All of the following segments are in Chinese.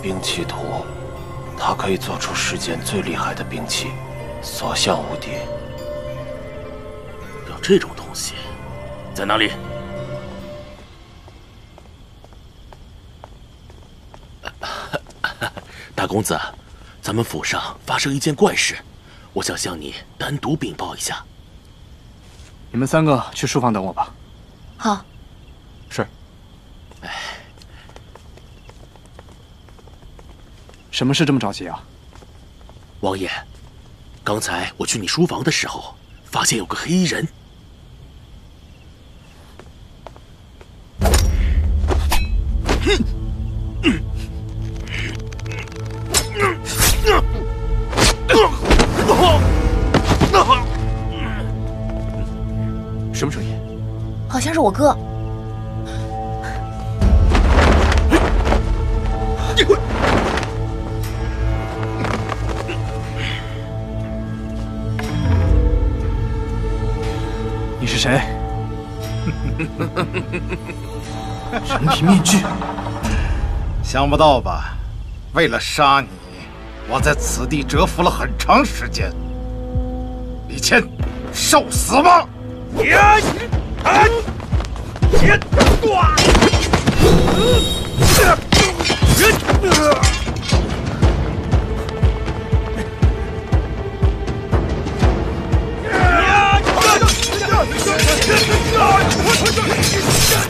兵器图，它可以做出世间最厉害的兵器，所向无敌。有这种东西，在哪里？大公子，咱们府上发生一件怪事，我想向你单独禀报一下。你们三个去书房等我吧。好。是。哎。 什么事这么着急啊，王爷？刚才我去你书房的时候，发现有个黑衣人。什么声音？好像是我哥。 谁？人皮面具，想不到吧？为了杀你，我在此地蛰伏了很长时间。李谦，受死吧！Let's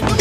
go!